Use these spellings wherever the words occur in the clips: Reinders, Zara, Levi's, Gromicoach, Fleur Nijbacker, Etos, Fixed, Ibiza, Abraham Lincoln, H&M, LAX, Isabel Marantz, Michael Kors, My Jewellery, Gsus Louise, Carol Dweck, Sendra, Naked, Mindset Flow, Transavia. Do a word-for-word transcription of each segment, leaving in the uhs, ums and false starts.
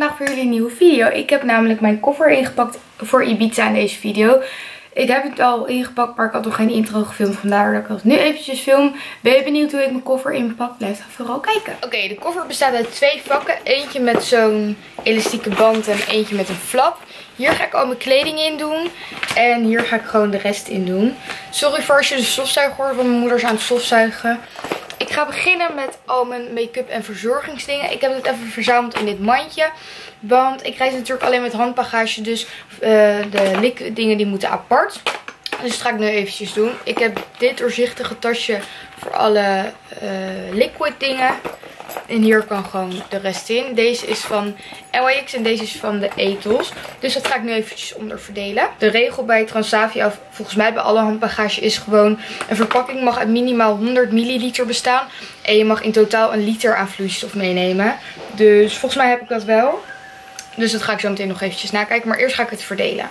vandaag voor jullie een nieuwe video. Ik heb namelijk mijn koffer ingepakt voor Ibiza in deze video. Ik heb het al ingepakt, maar ik had nog geen intro gefilmd. Vandaar dat ik het nu eventjes film. Ben je benieuwd hoe ik mijn koffer inpak? Blijf dan vooral kijken. Oké, okay, de koffer bestaat uit twee vakken. Eentje met zo'n elastieke band en eentje met een flap. Hier ga ik al mijn kleding in doen. En hier ga ik gewoon de rest in doen. Sorry voor als je de stofzuiger hoort, want mijn moeder is aan het stofzuigen. Ik ga beginnen met al mijn make-up en verzorgingsdingen. Ik heb het even verzameld in dit mandje. Want ik reis natuurlijk alleen met handbagage. Dus uh, de liquid dingen die moeten apart. Dus dat ga ik nu eventjes doen. Ik heb dit doorzichtige tasje voor alle uh, liquid dingen. En hier kan gewoon de rest in. Deze is van L A X en deze is van de Etos. Dus dat ga ik nu eventjes onderverdelen. De regel bij Transavia, volgens mij bij alle handbagage, is gewoon: een verpakking mag uit minimaal honderd milliliter bestaan. En je mag in totaal een liter aan vloeistof meenemen. Dus volgens mij heb ik dat wel. Dus dat ga ik zo meteen nog eventjes nakijken. Maar eerst ga ik het verdelen.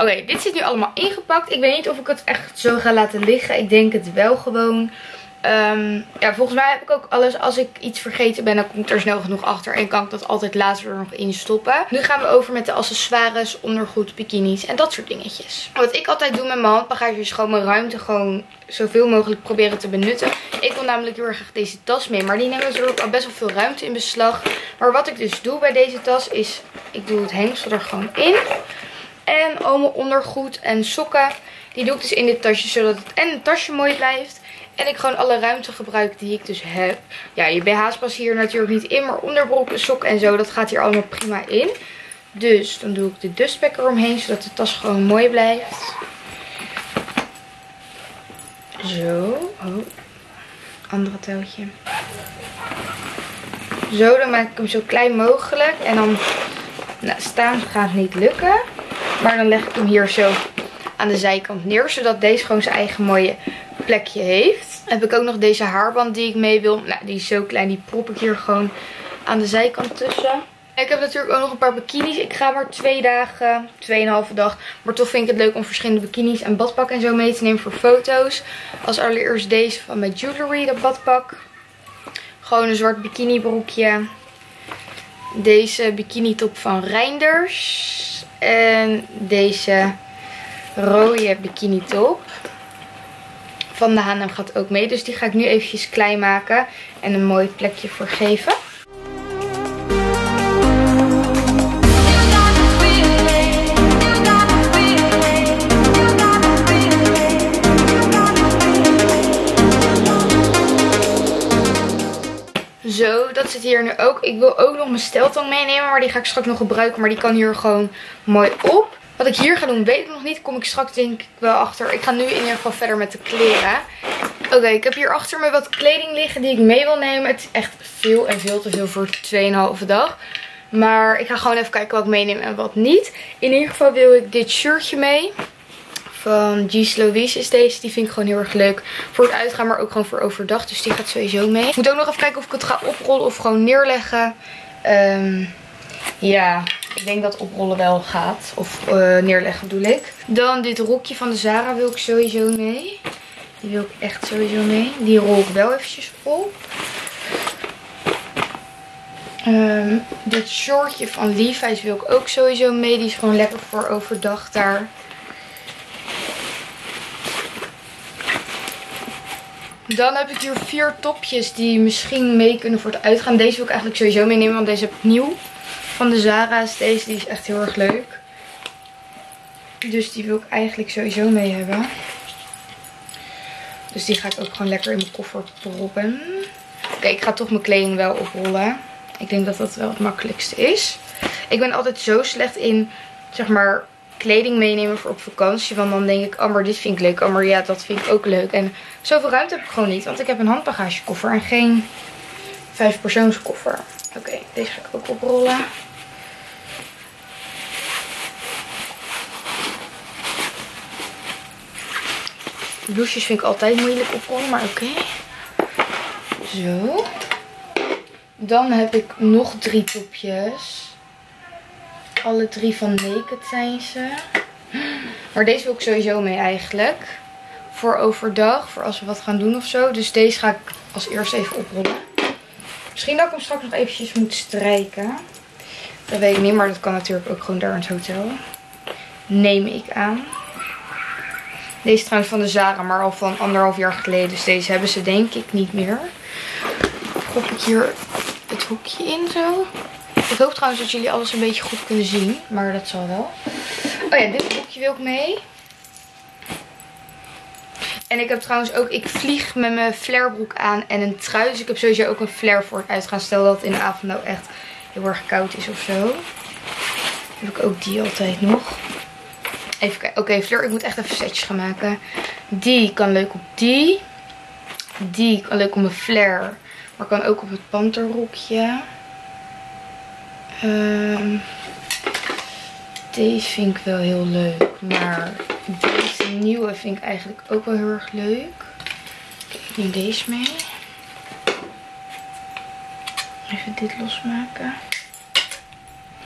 Oké, okay, dit zit nu allemaal ingepakt. Ik weet niet of ik het echt zo ga laten liggen. Ik denk het wel gewoon. Um, ja, volgens mij heb ik ook alles. Als ik iets vergeten ben, dan kom ik er snel genoeg achter. En kan ik dat altijd later er nog in stoppen. Nu gaan we over met de accessoires, ondergoed, bikinis en dat soort dingetjes. Wat ik altijd doe met mijn handbagage is gewoon mijn ruimte gewoon zoveel mogelijk proberen te benutten. Ik wil namelijk heel erg graag deze tas mee. Maar die neemt natuurlijk al best wel veel ruimte in beslag. Maar wat ik dus doe bij deze tas is, ik doe het hengsel er gewoon in. En al mijn ondergoed en sokken, die doe ik dus in dit tasje, zodat het en het tasje mooi blijft. En ik gewoon alle ruimte gebruik die ik dus heb. Ja, je B H's passen hier natuurlijk niet in, maar onderbroeken, sokken en zo, dat gaat hier allemaal prima in. Dus dan doe ik de dustbag eromheen, zodat de tas gewoon mooi blijft. Zo. Oh, andere touwtje. Zo, dan maak ik hem zo klein mogelijk. En dan, nou, staan gaat niet lukken. Maar dan leg ik hem hier zo aan de zijkant neer. Zodat deze gewoon zijn eigen mooie plekje heeft. Dan heb ik ook nog deze haarband die ik mee wil. Nou, die is zo klein. Die prop ik hier gewoon aan de zijkant tussen. En ik heb natuurlijk ook nog een paar bikinis. Ik ga maar twee dagen, tweeënhalve dag. Maar toch vind ik het leuk om verschillende bikinis en badpak en zo mee te nemen voor foto's. Als allereerst deze van My Jewellery, dat badpak. Gewoon een zwart bikini broekje. Deze bikini top van Reinders. En deze rode bikini top van de H en M gaat ook mee. Dus die ga ik nu eventjes klein maken en een mooi plekje voor geven. Zo, dat zit hier nu ook. Ik wil ook nog mijn steltang meenemen, maar die ga ik straks nog gebruiken. Maar die kan hier gewoon mooi op. Wat ik hier ga doen, weet ik nog niet. Kom ik straks denk ik wel achter. Ik ga nu in ieder geval verder met de kleren. Oké, okay, ik heb hier achter me wat kleding liggen die ik mee wil nemen. Het is echt veel en veel te veel voor tweeënhalve dag. Maar ik ga gewoon even kijken wat ik meeneem en wat niet. In ieder geval wil ik dit shirtje mee. Van Gsus Louise is deze. Die vind ik gewoon heel erg leuk voor het uitgaan, maar ook gewoon voor overdag. Dus die gaat sowieso mee. Ik moet ook nog even kijken of ik het ga oprollen of gewoon neerleggen. Um, ja, ik denk dat oprollen wel gaat. Of uh, neerleggen bedoel ik. Dan dit rokje van de Zara wil ik sowieso mee. Die wil ik echt sowieso mee. Die rol ik wel eventjes op. Um, dit shortje van Levi's wil ik ook sowieso mee. Die is gewoon lekker voor overdag daar. Dan heb ik hier vier topjes die misschien mee kunnen voor het uitgaan. Deze wil ik eigenlijk sowieso meenemen, want deze heb ik nieuw. Van de Zara is deze, die is echt heel erg leuk. Dus die wil ik eigenlijk sowieso mee hebben. Dus die ga ik ook gewoon lekker in mijn koffer proppen. Oké, okay, ik ga toch mijn kleding wel oprollen. Ik denk dat dat wel het makkelijkste is. Ik ben altijd zo slecht in, zeg maar, kleding meenemen voor op vakantie. Want dan denk ik, oh maar dit vind ik leuk. Oh maar ja, dat vind ik ook leuk. En zoveel ruimte heb ik gewoon niet. Want ik heb een handbagagekoffer en geen vijfpersoonskoffer. Oké, okay, deze ga ik ook oprollen. Blouses vind ik altijd moeilijk oprollen, maar oké. Okay. Zo. Dan heb ik nog drie topjes. Alle drie van Naked zijn ze. Maar deze wil ik sowieso mee eigenlijk. Voor overdag, voor als we wat gaan doen of zo. Dus deze ga ik als eerst even oprollen. Misschien dat ik hem straks nog eventjes moet strijken. Dat weet ik niet, maar dat kan natuurlijk ook gewoon daar in het hotel. Neem ik aan. Deze is trouwens van de Zara, maar al van anderhalf jaar geleden. Dus deze hebben ze denk ik niet meer. Prop ik hier het hoekje in zo. Ik hoop trouwens dat jullie alles een beetje goed kunnen zien. Maar dat zal wel. Oh ja, dit hoekje wil ik mee. En ik heb trouwens ook, ik vlieg met mijn flarebroek aan en een trui. Dus ik heb sowieso ook een flare voor het uitgaan. Stel dat het in de avond nou echt heel erg koud is of zo. Heb ik ook die altijd nog. Even kijken. Oké, okay, fleur, ik moet echt even setjes gaan maken. Die kan leuk op die. Die kan leuk op mijn flare. Maar kan ook op het panterrokje. Um, deze vind ik wel heel leuk. Maar deze nieuwe vind ik eigenlijk ook wel heel erg leuk. Kijk, ik neem deze mee. Even dit losmaken.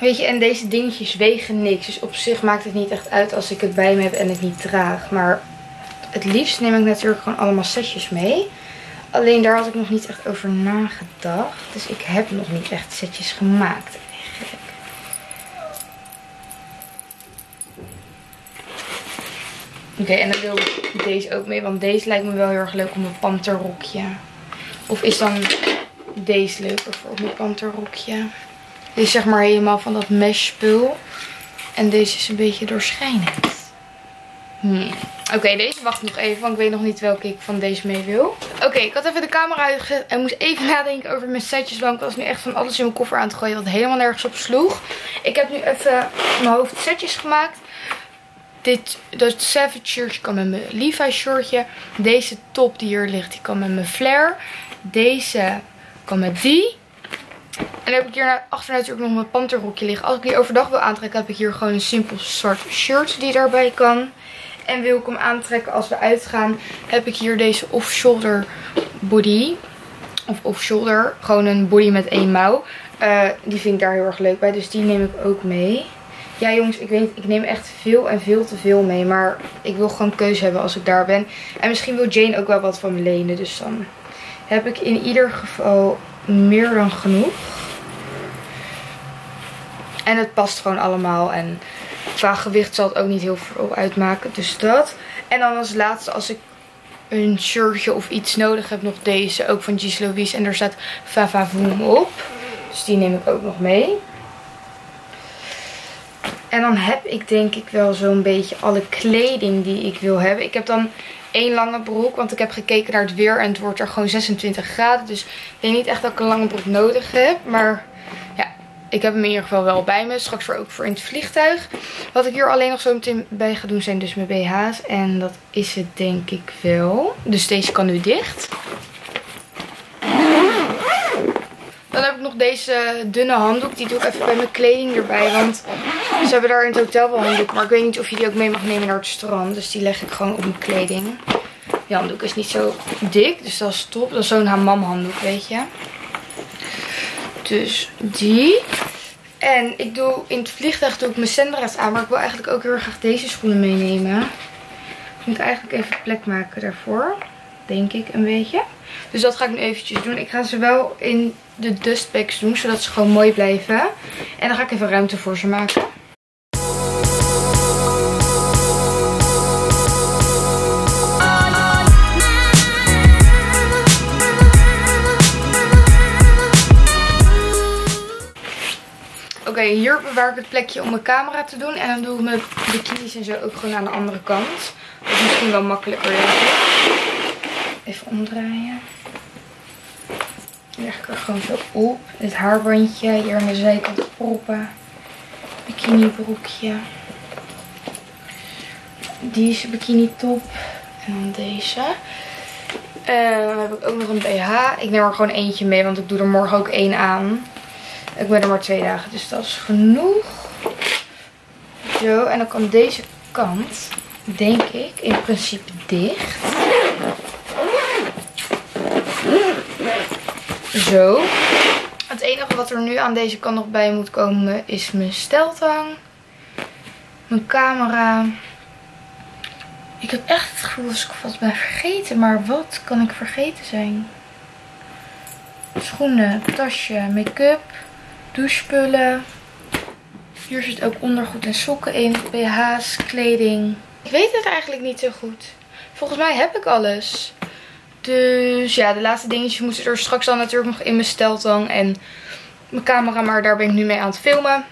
Weet je, en deze dingetjes wegen niks. Dus op zich maakt het niet echt uit als ik het bij me heb en het niet draag. Maar het liefst neem ik natuurlijk gewoon allemaal setjes mee. Alleen daar had ik nog niet echt over nagedacht. Dus ik heb nog niet echt setjes gemaakt eigenlijk. Oké, okay, en dan wil ik deze ook mee. Want deze lijkt me wel heel erg leuk om mijn panterrokje. Of is dan deze leuker voor mijn panterrokje? Dit is zeg maar helemaal van dat mesh spul. En deze is een beetje doorschijnend. Hmm. Oké, okay, deze wacht nog even. Want ik weet nog niet welke ik van deze mee wil. Oké, okay, ik had even de camera uitgezet. En moest even nadenken over mijn setjes. Want ik was nu echt van alles in mijn koffer aan het gooien. Wat helemaal nergens op sloeg. Ik heb nu even in mijn hoofd setjes gemaakt. Dit, dat Savage shirtje kan met mijn Levi's shirtje. Deze top die hier ligt, die kan met mijn flare. Deze kan met die. En dan heb ik hier achter natuurlijk nog mijn panterrokje liggen. Als ik die overdag wil aantrekken, heb ik hier gewoon een simpel zwart shirt die daarbij kan. En wil ik hem aantrekken als we uitgaan, heb ik hier deze off-shoulder body. Of off-shoulder, gewoon een body met één mouw. Uh, die vind ik daar heel erg leuk bij, dus die neem ik ook mee. Ja jongens, ik weet, ik neem echt veel en veel te veel mee. Maar ik wil gewoon keuze hebben als ik daar ben. En misschien wil Jane ook wel wat van me lenen, dus dan heb ik in ieder geval meer dan genoeg. En het past gewoon allemaal. En qua gewicht zal het ook niet heel veel uitmaken. Dus dat. En dan als laatste, als ik een shirtje of iets nodig heb, nog deze. Ook van Gsus Louise. En daar staat Vava Voom op. Dus die neem ik ook nog mee. En dan heb ik denk ik wel zo'n beetje alle kleding die ik wil hebben. Ik heb dan één lange broek, want ik heb gekeken naar het weer en het wordt er gewoon zesentwintig graden. Dus ik denk niet echt dat ik een lange broek nodig heb. Maar ja, ik heb hem in ieder geval wel bij me. Straks weer ook voor in het vliegtuig. Wat ik hier alleen nog zo meteen bij ga doen zijn dus mijn B H's. En dat is het denk ik wel. Dus deze kan nu dicht. Dan heb ik nog deze dunne handdoek. Die doe ik even bij mijn kleding erbij. Want ze hebben daar in het hotel wel handdoek. Maar ik weet niet of je die ook mee mag nemen naar het strand. Dus die leg ik gewoon op mijn kleding. Die handdoek is niet zo dik. Dus dat is top. Dat is zo'n hamam handdoek, weet je. Dus die. En ik doe in het vliegtuig doe ik mijn Sendra's aan. Maar ik wil eigenlijk ook heel graag deze schoenen meenemen. Ik moet eigenlijk even plek maken daarvoor. Denk ik een beetje. Dus dat ga ik nu eventjes doen. Ik ga ze wel in de dustbags doen. Zodat ze gewoon mooi blijven. En dan ga ik even ruimte voor ze maken. Oké, Oké, hier bewaar ik het plekje om mijn camera te doen. En dan doe ik mijn bikinis en zo ook gewoon aan de andere kant. Dat is misschien wel makkelijker. Even omdraaien. Dan leg ik er gewoon zo op. Dit haarbandje hier aan de zijkant proppen. Bikini broekje. Deze bikini top. En dan deze. Uh, dan heb ik ook nog een B H. Ik neem er gewoon eentje mee, want ik doe er morgen ook één aan. Ik ben er maar twee dagen, dus dat is genoeg. Zo, en dan kan deze kant, denk ik, in principe dicht. Zo. Het enige wat er nu aan deze kant nog bij moet komen is mijn steltang. Mijn camera. Ik heb echt het gevoel dat ik wat ben vergeten. Maar wat kan ik vergeten zijn? Schoenen, tasje, make-up, douchespullen. Hier zit ook ondergoed en sokken in. B H's, kleding. Ik weet het eigenlijk niet zo goed. Volgens mij heb ik alles. Dus ja, de laatste dingetjes moesten er straks dan natuurlijk nog in mijn steltang. En mijn camera, maar daar ben ik nu mee aan het filmen.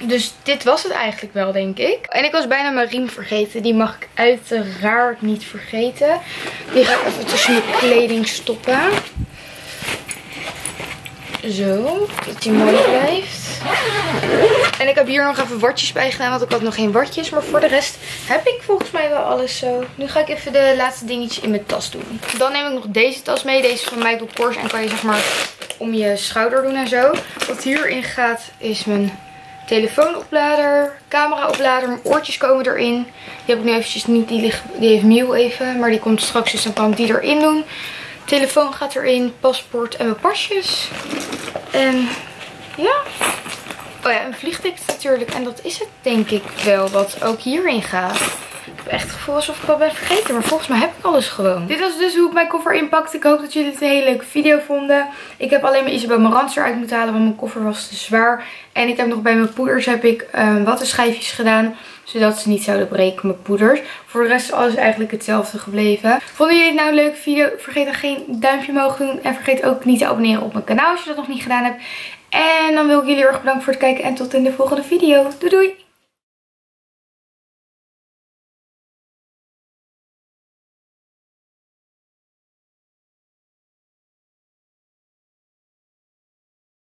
Dus dit was het eigenlijk wel, denk ik. En ik was bijna mijn riem vergeten. Die mag ik uiteraard niet vergeten. Die ga ik even tussen mijn kleding stoppen. Zo, dat die mooi blijft. En ik heb hier nog even watjes bij gedaan, want ik had nog geen watjes. Maar voor de rest heb ik volgens mij wel alles zo. Nu ga ik even de laatste dingetjes in mijn tas doen. Dan neem ik nog deze tas mee. Deze is van Michael Kors en kan je zeg maar om je schouder doen en zo. Wat hierin gaat is mijn telefoonoplader, cameraoplader, mijn oortjes komen erin. Die heb ik nu eventjes niet, die, ligt, die heeft Miel even, maar die komt straks, dus dan kan ik die erin doen. Telefoon gaat erin, paspoort en mijn pasjes. En ja, oh ja, een vliegticket natuurlijk. En dat is het denk ik wel wat ook hierin gaat. Ik heb echt het gevoel alsof ik wat ben vergeten, maar volgens mij heb ik alles gewoon. Dit was dus hoe ik mijn koffer inpakte. Ik hoop dat jullie het een hele leuke video vonden. Ik heb alleen mijn Isabel Marantz eruit moeten halen, want mijn koffer was te zwaar. En ik heb nog bij mijn poeders heb ik uh, wattenschijfjes gedaan, zodat ze niet zouden breken, mijn poeders. Voor de rest is alles eigenlijk hetzelfde gebleven. Vonden jullie het nou een leuke video? Vergeet dan geen duimpje omhoog te doen. En vergeet ook niet te abonneren op mijn kanaal als je dat nog niet gedaan hebt. En dan wil ik jullie heel erg bedanken voor het kijken en tot in de volgende video. Doei doei!